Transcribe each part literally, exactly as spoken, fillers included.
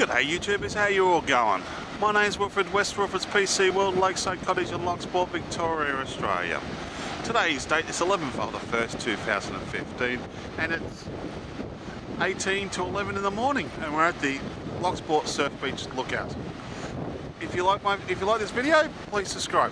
G'day YouTubers, how you all going? My name's Wilfred West, Wilfred's P C World, Lakeside Cottage in Loch Sport, Victoria, Australia. Today's date is eleventh of the first two thousand fifteen and it's eighteen to eleven in the morning and we're at the Loch Sport Surf Beach Lookout. If you like my, if you like this video, please subscribe.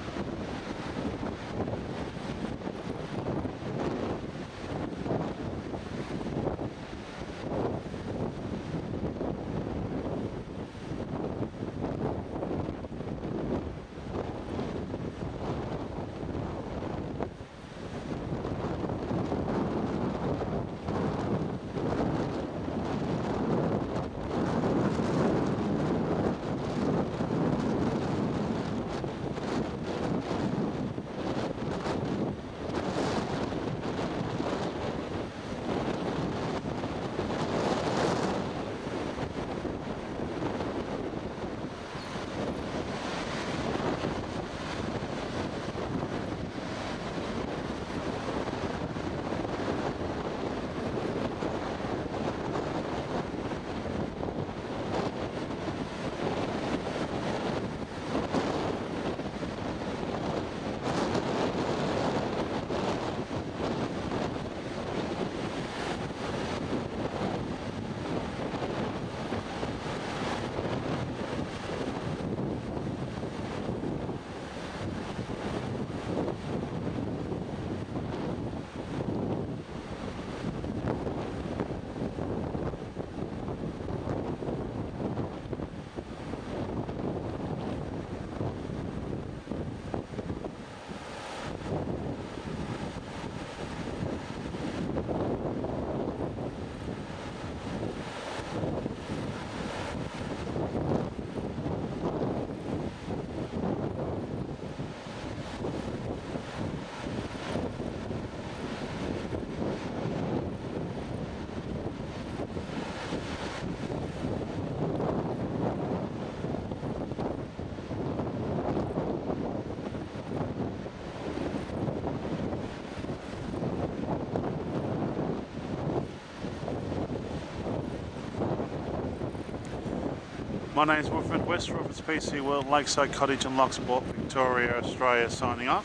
My name is Wilfred West, Wilfred's P C World, Lakeside Cottage and Loch Sport, Victoria, Australia, signing off.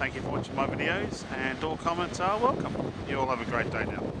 Thank you for watching my videos and all comments are welcome. You all have a great day now.